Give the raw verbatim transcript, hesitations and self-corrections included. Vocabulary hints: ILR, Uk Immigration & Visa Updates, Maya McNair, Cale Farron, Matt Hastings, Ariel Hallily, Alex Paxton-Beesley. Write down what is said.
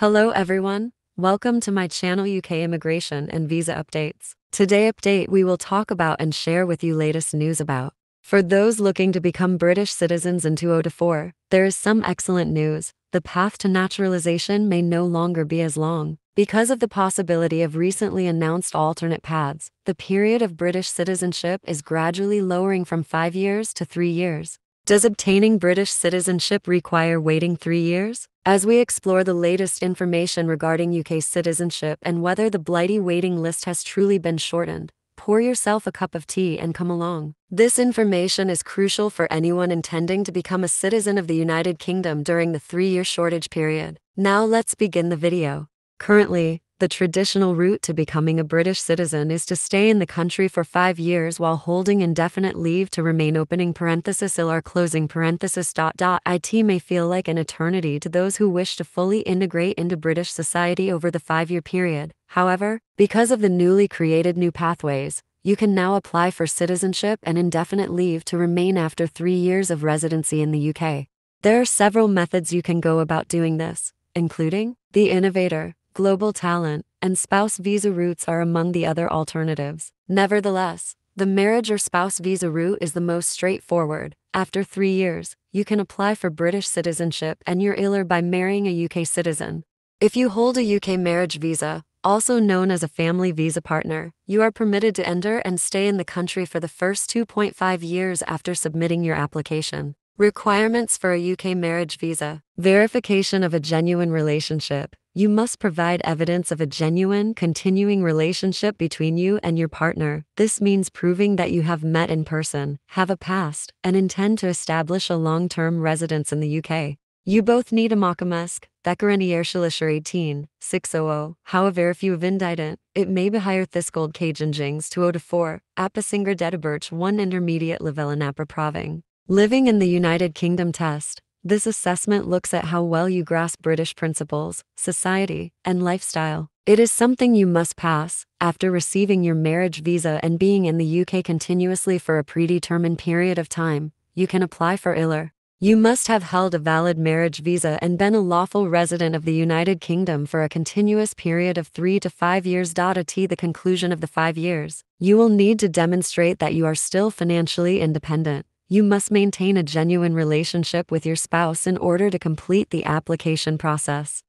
Hello everyone, welcome to my channel U K Immigration and Visa Updates. Today update we will talk about and share with you latest news about. For those looking to become British citizens in two thousand twenty-four, there is some excellent news. The path to naturalization may no longer be as long. Because of the possibility of recently announced alternate paths, the period of British citizenship is gradually lowering from five years to three years. Does obtaining British citizenship require waiting three years? As we explore the latest information regarding U K citizenship and whether the blighty waiting list has truly been shortened, pour yourself a cup of tea and come along. This information is crucial for anyone intending to become a citizen of the United Kingdom during the three-year shortage period. Now let's begin the video. Currently, the traditional route to becoming a British citizen is to stay in the country for five years while holding indefinite leave to remain opening parenthesis I L R closing parenthesis dot dot. It may feel like an eternity to those who wish to fully integrate into British society over the five-year period. However, because of the newly created new pathways, you can now apply for citizenship and indefinite leave to remain after three years of residency in the U K. There are several methods you can go about doing this, including the innovator, global talent, and spouse visa routes are among the other alternatives. Nevertheless, the marriage or spouse visa route is the most straightforward. After three years, you can apply for British citizenship and your I L R by marrying a U K citizen. If you hold a U K marriage visa, also known as a family visa partner, you are permitted to enter and stay in the country for the first two point five years after submitting your application. Requirements for a U K marriage visa. Verification of a genuine relationship. You must provide evidence of a genuine, continuing relationship between you and your partner. This means proving that you have met in person, have a past, and intend to establish a long-term residence in the U K. You both need a makamesk, Thekkarani Ershilishar eighteen six hundred. However, if you have indicted, it may be higher Thisgold Kajinjings two thousand four, Apasinger Detabirch one Intermediate Level in Apra. Living in the United Kingdom test. This assessment looks at how well you grasp British principles, society, and lifestyle. It is something you must pass after receiving your marriage visa and being in the U K continuously for a predetermined period of time. You can apply for I L R. You must have held a valid marriage visa and been a lawful resident of the United Kingdom for a continuous period of three to five years. At the conclusion of the five years, you will need to demonstrate that you are still financially independent. You must maintain a genuine relationship with your spouse in order to complete the application process.